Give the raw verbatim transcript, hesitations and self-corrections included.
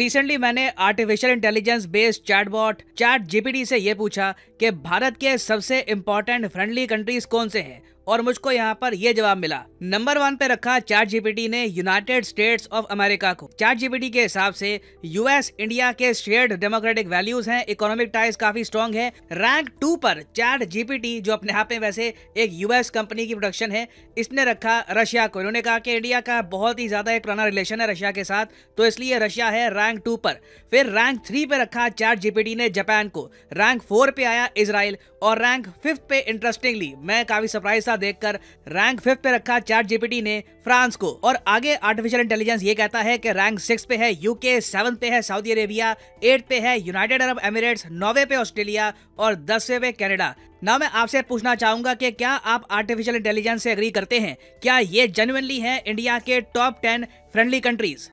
Recently मैंने artificial intelligence based chatbot chat GPT से ये पूछा कि भारत के सबसे इम्पोर्टेंट फ्रेंडली कंट्रीज कौन से हैं और मुझको यहाँ पर ये जवाब मिला। नंबर वन पे रखा चैट जीपीटी ने यूनाइटेड स्टेट्स ऑफ अमेरिका को। चैट जीपीटी के हिसाब से यूएस इंडिया के शेयर्ड डेमोक्रेटिक वैल्यूज हैं, इकोनॉमिक टाइज काफी स्ट्रांग है। रैंक टू पर चैट जीपीटी, जो अपने आप में वैसे एक यूएस कंपनी की प्रोडक्शन है, इसने रखा रशिया को। इन्होंने कहा कि इंडिया का बहुत ही ज्यादा एक पुराना रिलेशन है रशिया के साथ, तो इसलिए रशिया है रैंक टू पर। फिर रैंक थ्री पे रखा चैट जीपीटी ने जापान को। रैंक फोर पे आया इसराइल और रैंक फिफ्थ पे इंटरेस्टिंगली मैं काफी सरप्राइज था देखकर, रैंक फिफ्थ पे रखा चैट जीपीटी ने फ्रांस को। और आगे आर्टिफिशियल इंटेलिजेंस ये कहता है कि रैंक सिक्स पे है यूके, सेवन पे है सऊदी अरेबिया, एट पे है यूनाइटेड अरब एमिरेट्स, नौवे पे ऑस्ट्रेलिया और दसवें पे कनाडा। ना मैं आपसे पूछना चाहूंगा कि क्या आप आर्टिफिशियल इंटेलिजेंस से एग्री करते हैं? क्या ये जेन्युइनली है इंडिया के टॉप टेन फ्रेंडली कंट्रीज?